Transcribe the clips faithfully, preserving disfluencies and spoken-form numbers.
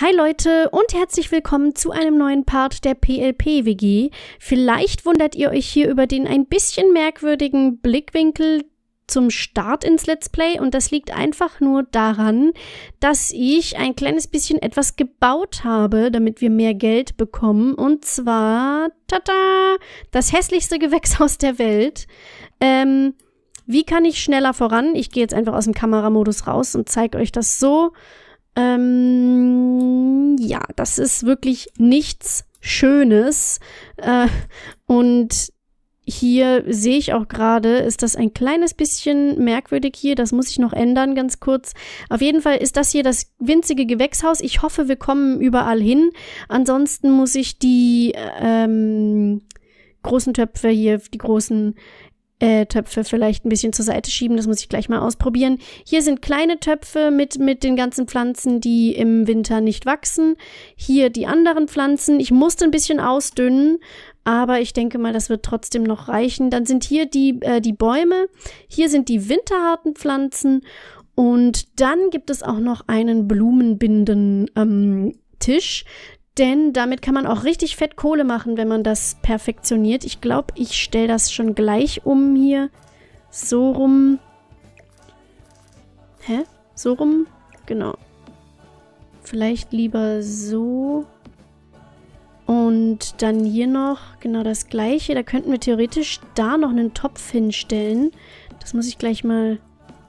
Hi Leute und herzlich willkommen zu einem neuen Part der P L P W G. Vielleicht wundert ihr euch hier über den ein bisschen merkwürdigen Blickwinkel zum Start ins Let's Play und das liegt einfach nur daran, dass ich ein kleines bisschen etwas gebaut habe, damit wir mehr Geld bekommen und zwar, tada, das hässlichste Gewächshaus der Welt. Ähm, wie kann ich schneller voran? Ich gehe jetzt einfach aus dem Kameramodus raus und zeige euch das so. Ähm, ja, das ist wirklich nichts Schönes. Äh, und hier sehe ich auch gerade, ist das ein kleines bisschen merkwürdig hier. Das muss ich noch ändern, ganz kurz. Auf jeden Fall ist das hier das winzige Gewächshaus. Ich hoffe, wir kommen überall hin. Ansonsten muss ich die ähm, großen Töpfe hier, die großen Äh, Töpfe vielleicht ein bisschen zur Seite schieben. Das muss ich gleich mal ausprobieren. Hier sind kleine Töpfe mit, mit den ganzen Pflanzen, die im Winter nicht wachsen. Hier die anderen Pflanzen. Ich musste ein bisschen ausdünnen, aber ich denke mal, das wird trotzdem noch reichen. Dann sind hier die, äh, die Bäume. Hier sind die winterharten Pflanzen. Und dann gibt es auch noch einen Blumenbinden, ähm, Tisch. Denn damit kann man auch richtig fett Kohle machen, wenn man das perfektioniert. Ich glaube, ich stelle das schon gleich um hier. So rum. Hä? So rum? Genau. Vielleicht lieber so. Und dann hier noch genau das gleiche. Da könnten wir theoretisch da noch einen Topf hinstellen. Das muss ich gleich mal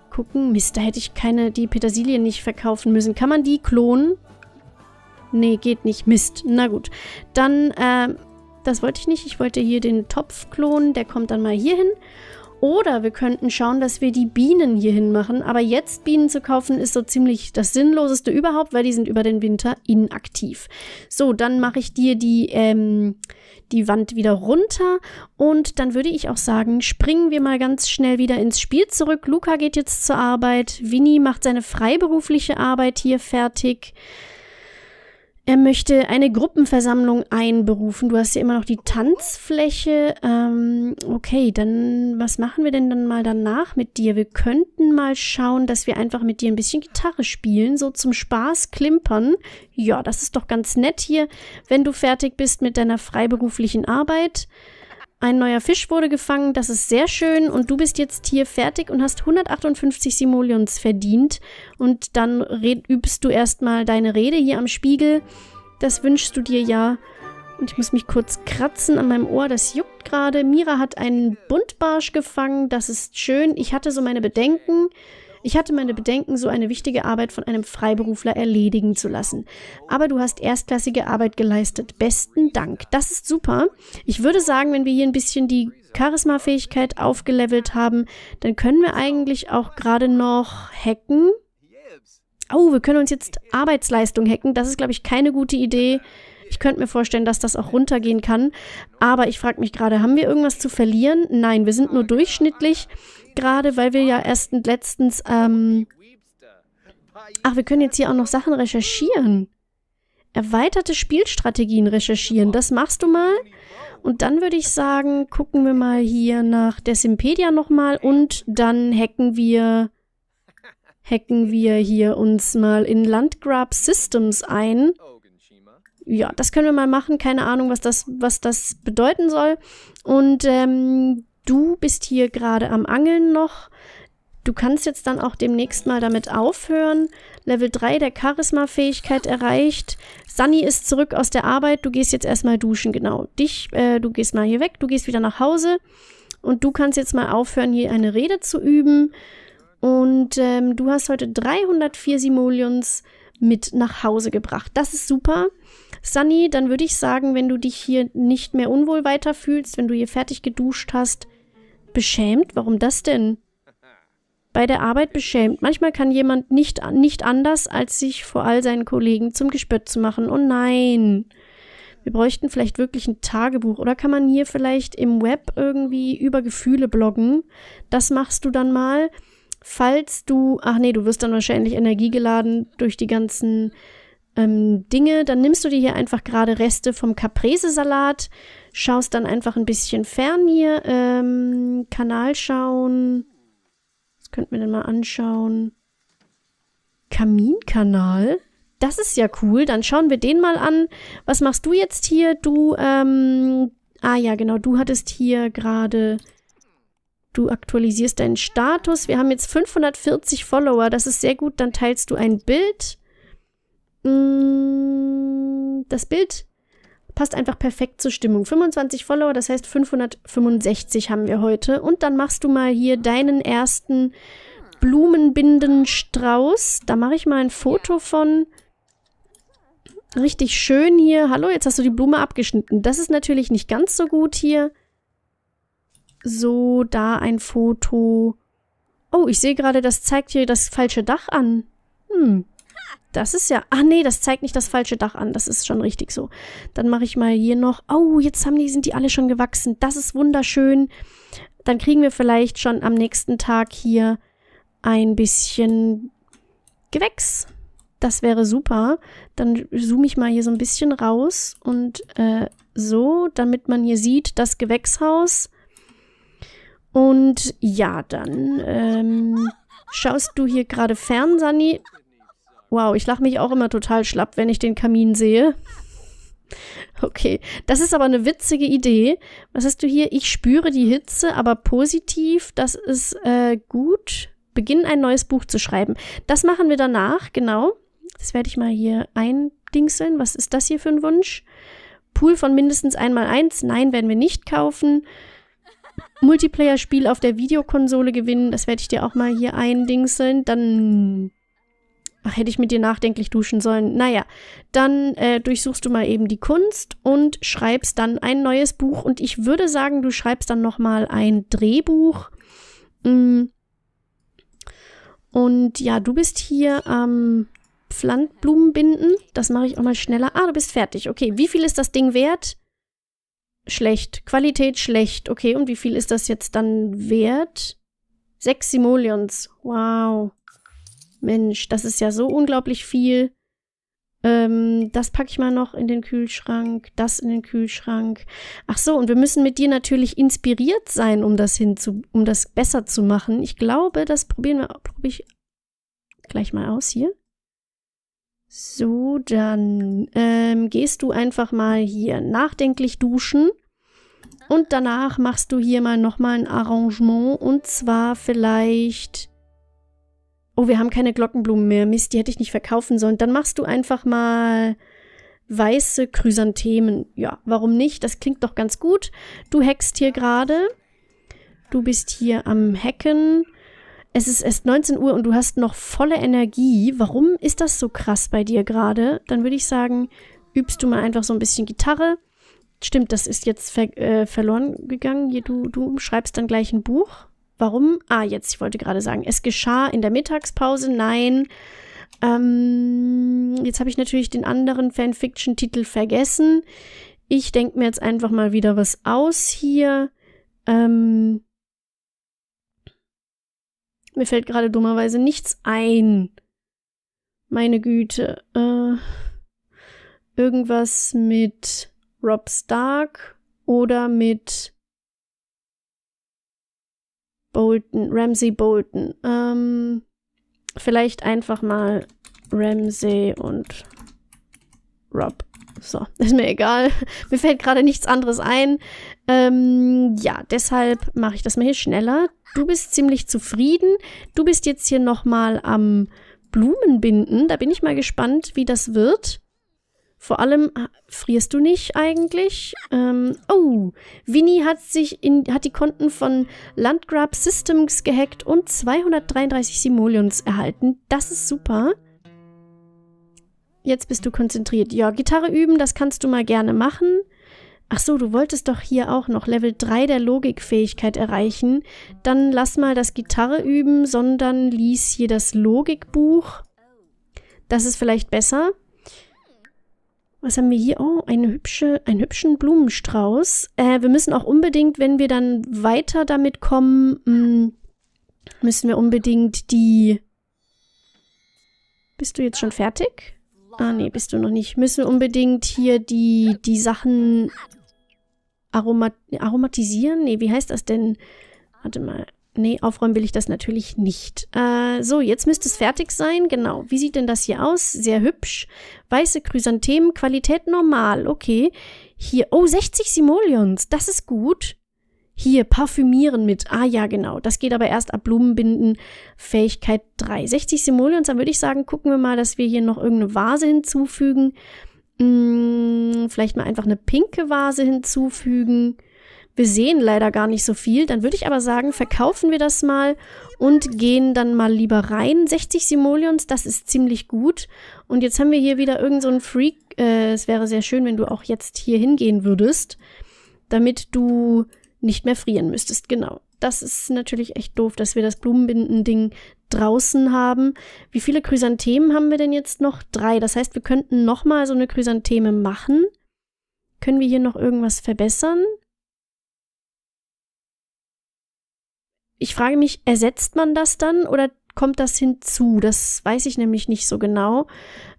gucken. Mist, da hätte ich keine, die Petersilien nicht verkaufen müssen. Kann man die klonen? Nee, geht nicht. Mist. Na gut. Dann, äh, das wollte ich nicht. Ich wollte hier den Topf klonen. Der kommt dann mal hier hin. Oder wir könnten schauen, dass wir die Bienen hier hin machen. Aber jetzt Bienen zu kaufen, ist so ziemlich das Sinnloseste überhaupt, weil die sind über den Winter inaktiv. So, dann mache ich dir die, ähm, die Wand wieder runter. Und dann würde ich auch sagen, springen wir mal ganz schnell wieder ins Spiel zurück. Luca geht jetzt zur Arbeit. Winnie macht seine freiberufliche Arbeit hier fertig. Er möchte eine Gruppenversammlung einberufen. Du hast ja immer noch die Tanzfläche. Ähm, okay, dann was machen wir denn dann mal danach mit dir? Wir könnten mal schauen, dass wir einfach mit dir ein bisschen Gitarre spielen, so zum Spaß klimpern. Ja, das ist doch ganz nett hier, wenn du fertig bist mit deiner freiberuflichen Arbeit. Ein neuer Fisch wurde gefangen, das ist sehr schön und du bist jetzt hier fertig und hast hundertachtundfünfzig Simoleons verdient und dann übst du erstmal deine Rede hier am Spiegel, das wünschst du dir ja und ich muss mich kurz kratzen an meinem Ohr, das juckt gerade. Mira hat einen Buntbarsch gefangen, das ist schön, ich hatte so meine Bedenken. Ich hatte meine Bedenken, so eine wichtige Arbeit von einem Freiberufler erledigen zu lassen. Aber du hast erstklassige Arbeit geleistet. Besten Dank. Das ist super. Ich würde sagen, wenn wir hier ein bisschen die Charisma-Fähigkeit aufgelevelt haben, dann können wir eigentlich auch gerade noch hacken. Oh, wir können uns jetzt Arbeitsleistung hacken. Das ist, glaube ich, keine gute Idee. Ich könnte mir vorstellen, dass das auch runtergehen kann. Aber ich frage mich gerade, haben wir irgendwas zu verlieren? Nein, wir sind nur durchschnittlich. Gerade, weil wir ja erst und letztens, ähm... Ach, wir können jetzt hier auch noch Sachen recherchieren. Erweiterte Spielstrategien recherchieren. Das machst du mal. Und dann würde ich sagen, gucken wir mal hier nach der Simpedia nochmal. Und dann hacken wir... Hacken wir hier uns mal in Landgrab Systems ein. Ja, das können wir mal machen. Keine Ahnung, was das, was das bedeuten soll. Und, ähm... du bist hier gerade am Angeln noch. Du kannst jetzt dann auch demnächst mal damit aufhören. Level drei der Charisma-Fähigkeit erreicht. Sunny ist zurück aus der Arbeit. Du gehst jetzt erstmal duschen, genau. Dich, äh, du gehst mal hier weg, du gehst wieder nach Hause. Und du kannst jetzt mal aufhören, hier eine Rede zu üben. Und ähm, du hast heute dreihundertvier Simoleons mit nach Hause gebracht. Das ist super. Sunny, dann würde ich sagen, wenn du dich hier nicht mehr unwohl weiterfühlst, wenn du hier fertig geduscht hast, beschämt? Warum das denn? Bei der Arbeit beschämt. Manchmal kann jemand nicht, nicht anders, als sich vor all seinen Kollegen zum Gespött zu machen. Oh nein. Wir bräuchten vielleicht wirklich ein Tagebuch. Oder kann man hier vielleicht im Web irgendwie über Gefühle bloggen? Das machst du dann mal. Falls du... Ach nee, du wirst dann wahrscheinlich energiegeladen durch die ganzen ähm, Dinge. Dann nimmst du dir hier einfach gerade Reste vom Caprese-Salat. Schaust dann einfach ein bisschen fern hier. Ähm, Kanal schauen. Das könnten wir dann mal anschauen. Kaminkanal? das ist ja cool. Dann schauen wir den mal an. Was machst du jetzt hier? Du, ähm, ah ja, genau, du hattest hier gerade, du aktualisierst deinen Status. Wir haben jetzt fünfhundertvierzig Follower. Das ist sehr gut. Dann teilst du ein Bild. Das Bild passt einfach perfekt zur Stimmung. fünfundzwanzig Follower, das heißt fünfhundertfünfundsechzig haben wir heute. Und dann machst du mal hier deinen ersten Blumenbindenstrauß. Da mache ich mal ein Foto von. Richtig schön hier. Hallo, jetzt hast du die Blume abgeschnitten. Das ist natürlich nicht ganz so gut hier. So, da ein Foto. Oh, ich sehe gerade, das zeigt hier das falsche Dach an. Hm. Das ist ja... Ach nee, das zeigt nicht das falsche Dach an. Das ist schon richtig so. Dann mache ich mal hier noch... Oh, jetzt haben die, sind die alle schon gewachsen. Das ist wunderschön. Dann kriegen wir vielleicht schon am nächsten Tag hier ein bisschen Gewächs. Das wäre super. Dann zoome ich mal hier so ein bisschen raus. Und äh, so, damit man hier sieht, das Gewächshaus. Und ja, dann ähm, schaust du hier gerade fern, Sani... Wow, ich lache mich auch immer total schlapp, wenn ich den Kamin sehe. Okay, das ist aber eine witzige Idee. Was hast du hier? Ich spüre die Hitze, aber positiv. Das ist äh, gut. Beginn ein neues Buch zu schreiben. Das machen wir danach, genau. Das werde ich mal hier eindingseln. Was ist das hier für ein Wunsch? Pool von mindestens eins mal eins. Nein, werden wir nicht kaufen. Multiplayer-Spiel auf der Videokonsole gewinnen. Das werde ich dir auch mal hier eindingseln. Dann... Ach, hätte ich mit dir nachdenklich duschen sollen. Naja, dann äh, durchsuchst du mal eben die Kunst und schreibst dann ein neues Buch. Und ich würde sagen, du schreibst dann nochmal ein Drehbuch. Und ja, du bist hier am ähm, Blumenbinden. Das mache ich auch mal schneller. Ah, du bist fertig. Okay, wie viel ist das Ding wert? Schlecht. Qualität schlecht. Okay, und wie viel ist das jetzt dann wert? Sechs Simoleons. Wow. Mensch, das ist ja so unglaublich viel. Ähm, das packe ich mal noch in den Kühlschrank, das in den Kühlschrank. Ach so, und wir müssen mit dir natürlich inspiriert sein, um das hinzu, um das besser zu machen. Ich glaube, das probieren wir, probiere ich gleich mal aus hier. So, dann ähm, gehst du einfach mal hier nachdenklich duschen. Und danach machst du hier mal nochmal ein Arrangement. Und zwar vielleicht... Oh, wir haben keine Glockenblumen mehr. Mist, die hätte ich nicht verkaufen sollen. Dann machst du einfach mal weiße Chrysanthemen. Ja, warum nicht? Das klingt doch ganz gut. Du hackst hier gerade. Du bist hier am Hacken. Es ist erst neunzehn Uhr und du hast noch volle Energie. Warum ist das so krass bei dir gerade? Dann würde ich sagen, übst du mal einfach so ein bisschen Gitarre. Stimmt, das ist jetzt ver- äh, verloren gegangen. Hier, du, du schreibst dann gleich ein Buch. Warum? Ah, jetzt, ich wollte gerade sagen, es geschah in der Mittagspause. Nein. Ähm, jetzt habe ich natürlich den anderen Fanfiction-Titel vergessen. Ich denke mir jetzt einfach mal wieder was aus hier. Ähm, mir fällt gerade dummerweise nichts ein. Meine Güte. Äh, irgendwas mit Rob Stark oder mit... Bolton, Ramsay Bolton. Ähm, vielleicht einfach mal Ramsay und Rob. So, ist mir egal. Mir fällt gerade nichts anderes ein. Ähm, ja, deshalb mache ich das mal hier schneller. Du bist ziemlich zufrieden. Du bist jetzt hier nochmal am Blumenbinden. Da bin ich mal gespannt, wie das wird. Vor allem, frierst du nicht eigentlich? Ähm, oh, Winnie hat sich in, hat die Konten von Landgrab Systems gehackt und zweihundertdreiunddreißig Simoleons erhalten. Das ist super. Jetzt bist du konzentriert. Ja, Gitarre üben, das kannst du mal gerne machen. Ach so, du wolltest doch hier auch noch Level drei der Logikfähigkeit erreichen. Dann lass mal das Gitarre üben, sondern lies hier das Logikbuch. Das ist vielleicht besser. Was haben wir hier? Oh, eine hübsche, einen hübschen Blumenstrauß. Äh, wir müssen auch unbedingt, wenn wir dann weiter damit kommen, mh, müssen wir unbedingt die... Bist du jetzt schon fertig? Ah, nee, bist du noch nicht. Müssen wir unbedingt hier die, die Sachen aromat- aromatisieren? Nee, wie heißt das denn? Warte mal. Nee, aufräumen will ich das natürlich nicht. Äh, so, jetzt müsste es fertig sein. Genau. Wie sieht denn das hier aus? Sehr hübsch. Weiße Chrysanthemen, Qualität normal. Okay. Hier, oh, sechzig Simoleons. Das ist gut. Hier, parfümieren mit. Ah ja, genau. Das geht aber erst ab Blumenbinden. Fähigkeit drei. sechzig Simoleons. Dann würde ich sagen, gucken wir mal, dass wir hier noch irgendeine Vase hinzufügen. Hm, vielleicht mal einfach eine pinke Vase hinzufügen. Wir sehen leider gar nicht so viel. Dann würde ich aber sagen, verkaufen wir das mal und gehen dann mal lieber rein. sechzig Simoleons, das ist ziemlich gut. Und jetzt haben wir hier wieder irgend so einen Freak. Äh, es wäre sehr schön, wenn du auch jetzt hier hingehen würdest, damit du nicht mehr frieren müsstest. Genau. Das ist natürlich echt doof, dass wir das Blumenbinden-Ding draußen haben. Wie viele Chrysanthemen haben wir denn jetzt noch? Drei. Das heißt, wir könnten nochmal so eine Chrysantheme machen. Können wir hier noch irgendwas verbessern? Ich frage mich, ersetzt man das dann oder kommt das hinzu? Das weiß ich nämlich nicht so genau.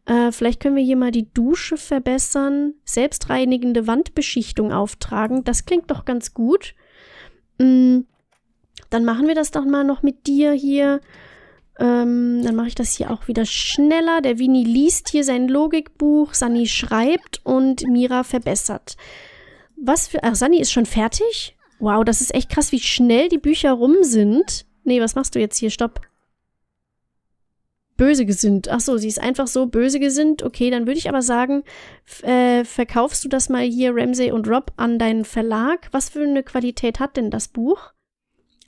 Äh, vielleicht können wir hier mal die Dusche verbessern. Selbstreinigende Wandbeschichtung auftragen. Das klingt doch ganz gut. Mhm. Dann machen wir das doch mal noch mit dir hier. Ähm, dann mache ich das hier auch wieder schneller. Der Vini liest hier sein Logikbuch. Sani schreibt und Mira verbessert. Was für... Ach, Sani ist schon fertig? Wow, das ist echt krass, wie schnell die Bücher rum sind. Nee, was machst du jetzt hier? Stopp. Böse gesinnt. Ach so, sie ist einfach so böse gesinnt. Okay, dann würde ich aber sagen, äh, verkaufst du das mal hier, Ramsay und Rob, an deinen Verlag? Was für eine Qualität hat denn das Buch?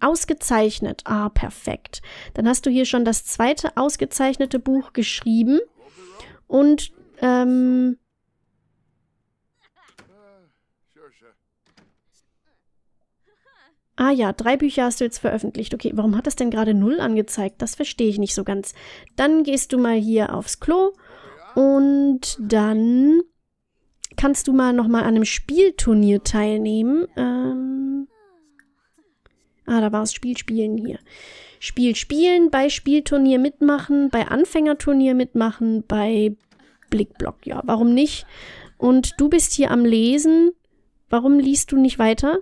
Ausgezeichnet. Ah, perfekt. Dann hast du hier schon das zweite ausgezeichnete Buch geschrieben. Und, ähm... Ah ja, drei Bücher hast du jetzt veröffentlicht. Okay, warum hat das denn gerade null angezeigt? Das verstehe ich nicht so ganz. Dann gehst du mal hier aufs Klo und dann kannst du mal nochmal an einem Spielturnier teilnehmen. Ähm ah, da war es Spiel spielen hier. Spiel spielen, bei Spielturnier mitmachen, bei Anfängerturnier mitmachen, bei Blickblock. Ja, warum nicht? Und du bist hier am Lesen. Warum liest du nicht weiter?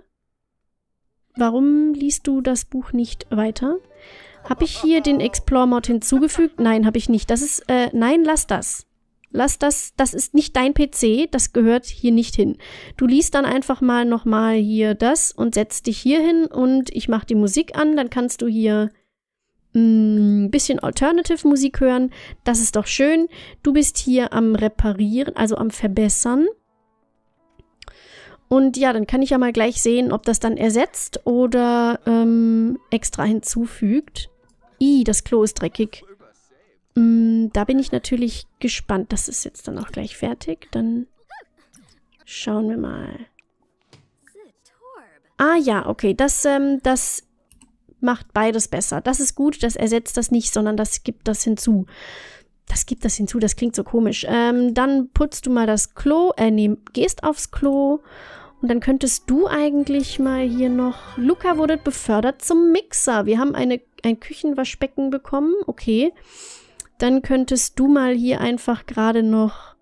Warum liest du das Buch nicht weiter? Habe ich hier den Explore-Mod hinzugefügt? Nein, habe ich nicht. Das ist, äh, nein, lass das. Lass das, das ist nicht dein P C, das gehört hier nicht hin. Du liest dann einfach mal nochmal hier das und setzt dich hier hin und ich mache die Musik an, dann kannst du hier ein bisschen Alternative-Musik hören. Das ist doch schön. Du bist hier am Reparieren, also am Verbessern. Und ja, dann kann ich ja mal gleich sehen, ob das dann ersetzt oder ähm, extra hinzufügt. Ih, das Klo ist dreckig. Mm, da bin ich natürlich gespannt. Das ist jetzt dann auch gleich fertig. Dann schauen wir mal. Ah ja, okay. Das, ähm, das macht beides besser. Das ist gut, das ersetzt das nicht, sondern das gibt das hinzu. Das gibt das hinzu, das klingt so komisch. Ähm, dann putzt du mal das Klo, äh, nee, gehst aufs Klo. Und dann könntest du eigentlich mal hier noch... Luca wurde befördert zum Mixer. Wir haben eine, ein Küchenwaschbecken bekommen. Okay. Dann könntest du mal hier einfach gerade noch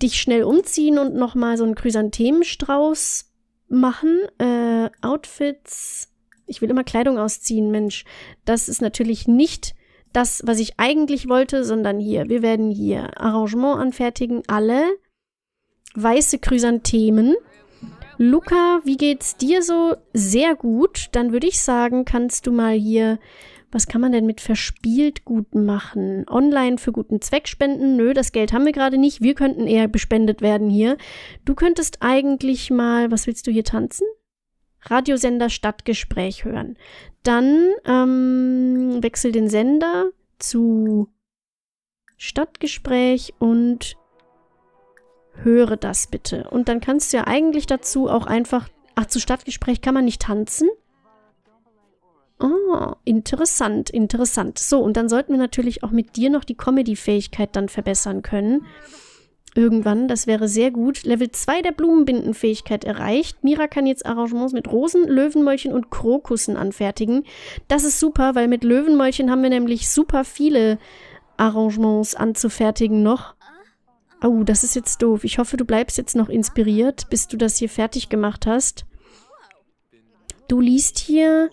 dich schnell umziehen und nochmal so einen Chrysanthemenstrauß machen. Äh, Outfits. Ich will immer Kleidung ausziehen, Mensch. Das ist natürlich nicht... das, was ich eigentlich wollte, sondern hier. Wir werden hier Arrangement anfertigen. Alle weiße Chrysanthemen. Luca, wie geht's dir so? Sehr gut. Dann würde ich sagen, kannst du mal hier... Was kann man denn mit verspielt gut machen? Online für guten Zweck spenden? Nö, das Geld haben wir gerade nicht. Wir könnten eher bespendet werden hier. Du könntest eigentlich mal... Was willst du hier tanzen? Radiosender Stadtgespräch hören. Dann ähm, wechsel den Sender zu Stadtgespräch und höre das bitte. Und dann kannst du ja eigentlich dazu auch einfach... Ach, zu Stadtgespräch kann man nicht tanzen? Oh, interessant, interessant. So, und dann sollten wir natürlich auch mit dir noch die Comedy-Fähigkeit dann verbessern können. Irgendwann, das wäre sehr gut. Level zwei der Blumenbindenfähigkeit erreicht. Mira kann jetzt Arrangements mit Rosen, Löwenmäulchen und Krokussen anfertigen. Das ist super, weil mit Löwenmäulchen haben wir nämlich super viele Arrangements anzufertigen noch. Oh, das ist jetzt doof. Ich hoffe, du bleibst jetzt noch inspiriert, bis du das hier fertig gemacht hast. Du liest hier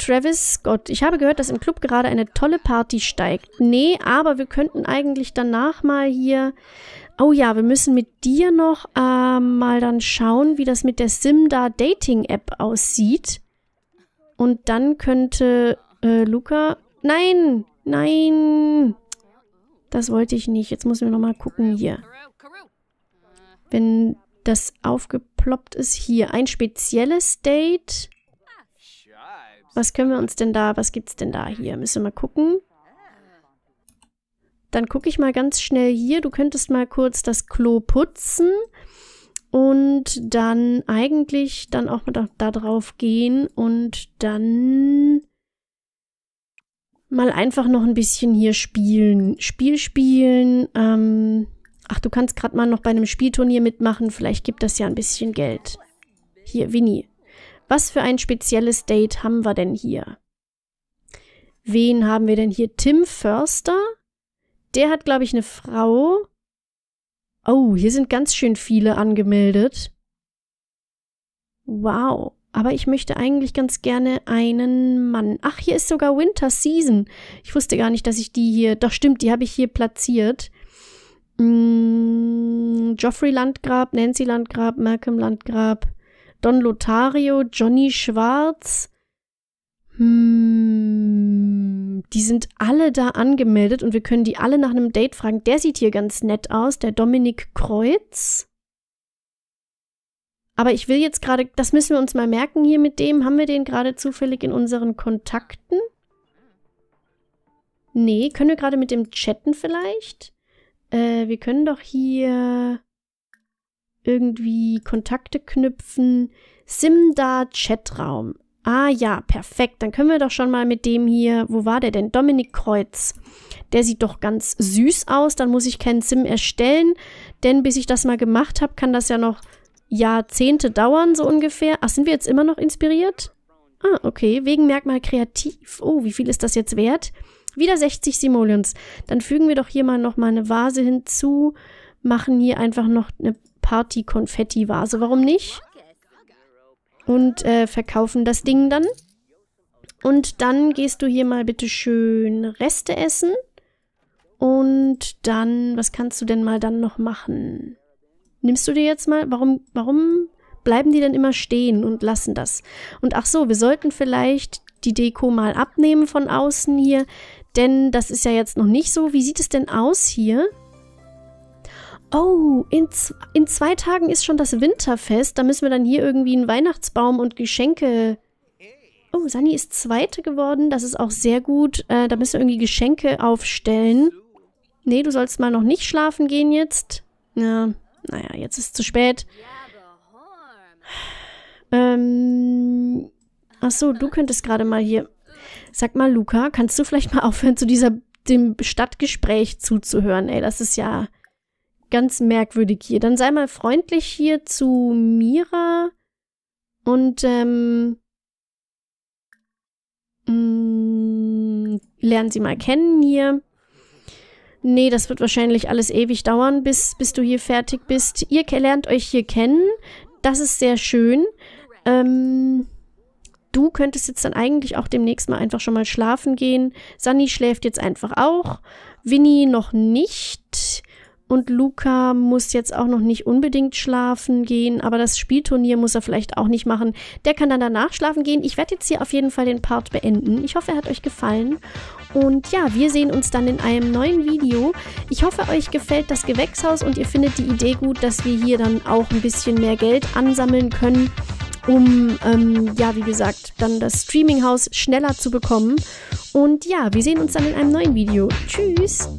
Travis Scott. Ich habe gehört, dass im Club gerade eine tolle Party steigt. Nee, aber wir könnten eigentlich danach mal hier... Oh ja, wir müssen mit dir noch äh, mal dann schauen, wie das mit der Simda Dating App aussieht. Und dann könnte äh, Luca... Nein, nein. Das wollte ich nicht. Jetzt müssen wir nochmal gucken hier. Wenn das aufgeploppt ist, hier ein spezielles Date... Was können wir uns denn da, was gibt's denn da hier? Müssen wir mal gucken. Dann gucke ich mal ganz schnell hier. Du könntest mal kurz das Klo putzen und dann eigentlich dann auch mal da drauf gehen und dann mal einfach noch ein bisschen hier spielen. Spiel spielen. Ähm, ach, du kannst gerade mal noch bei einem Spielturnier mitmachen. Vielleicht gibt das ja ein bisschen Geld. Hier, Winnie. Was für ein spezielles Date haben wir denn hier? Wen haben wir denn hier? Tim Förster? Der hat, glaube ich, eine Frau. Oh, hier sind ganz schön viele angemeldet. Wow. Aber ich möchte eigentlich ganz gerne einen Mann. Ach, hier ist sogar Winter Season. Ich wusste gar nicht, dass ich die hier... Doch, stimmt, die habe ich hier platziert. Hm, Joffrey Landgrab, Nancy Landgrab, Malcolm Landgrab... Don Lothario, Johnny Schwarz. Hm, die sind alle da angemeldet und wir können die alle nach einem Date fragen. Der sieht hier ganz nett aus, der Dominik Kreuz. Aber ich will jetzt gerade, das müssen wir uns mal merken hier mit dem. Haben wir den gerade zufällig in unseren Kontakten? Nee, können wir gerade mit dem chatten vielleicht? Äh, wir können doch hier... irgendwie Kontakte knüpfen. Simda Chatraum. Ah ja, perfekt. Dann können wir doch schon mal mit dem hier, wo war der denn? Dominik Kreuz. Der sieht doch ganz süß aus. Dann muss ich keinen Sim erstellen. Denn bis ich das mal gemacht habe, kann das ja noch Jahrzehnte dauern, so ungefähr. Ach, sind wir jetzt immer noch inspiriert? Ah, okay. Wegen Merkmal kreativ. Oh, wie viel ist das jetzt wert? Wieder sechzig Simoleons. Dann fügen wir doch hier mal nochmal eine Vase hinzu. Machen hier einfach noch eine Party-Konfetti-Vase, warum nicht? Und äh, verkaufen das Ding dann. Und dann gehst du hier mal bitte schön Reste essen. Und dann, was kannst du denn mal dann noch machen? Nimmst du dir jetzt mal, warum, warum bleiben die denn immer stehen und lassen das? Und ach so, wir sollten vielleicht die Deko mal abnehmen von außen hier, denn das ist ja jetzt noch nicht so. Wie sieht es denn aus hier? Oh, in, in zwei Tagen ist schon das Winterfest. Da müssen wir dann hier irgendwie einen Weihnachtsbaum und Geschenke... Oh, Sunny ist Zweite geworden. Das ist auch sehr gut. Äh, da müssen wir irgendwie Geschenke aufstellen. Nee, du sollst mal noch nicht schlafen gehen jetzt. Ja, naja, jetzt ist es zu spät. Ähm, ach so, du könntest gerade mal hier... Sag mal, Luca, kannst du vielleicht mal aufhören, zu dieser, dem Stadtgespräch zuzuhören? Ey, das ist ja... ganz merkwürdig hier. Dann sei mal freundlich hier zu Mira und ähm, mh, lernen sie mal kennen hier. Nee, das wird wahrscheinlich alles ewig dauern, bis, bis du hier fertig bist. Ihr lernt euch hier kennen. Das ist sehr schön. Ähm, du könntest jetzt dann eigentlich auch demnächst mal einfach schon mal schlafen gehen. Sunny schläft jetzt einfach auch. Winnie noch nicht. Und Luca muss jetzt auch noch nicht unbedingt schlafen gehen, aber das Spielturnier muss er vielleicht auch nicht machen. Der kann dann danach schlafen gehen. Ich werde jetzt hier auf jeden Fall den Part beenden. Ich hoffe, er hat euch gefallen. Und ja, wir sehen uns dann in einem neuen Video. Ich hoffe, euch gefällt das Gewächshaus und ihr findet die Idee gut, dass wir hier dann auch ein bisschen mehr Geld ansammeln können, um, ähm, ja, wie gesagt, dann das Streaminghaus schneller zu bekommen. Und ja, wir sehen uns dann in einem neuen Video. Tschüss!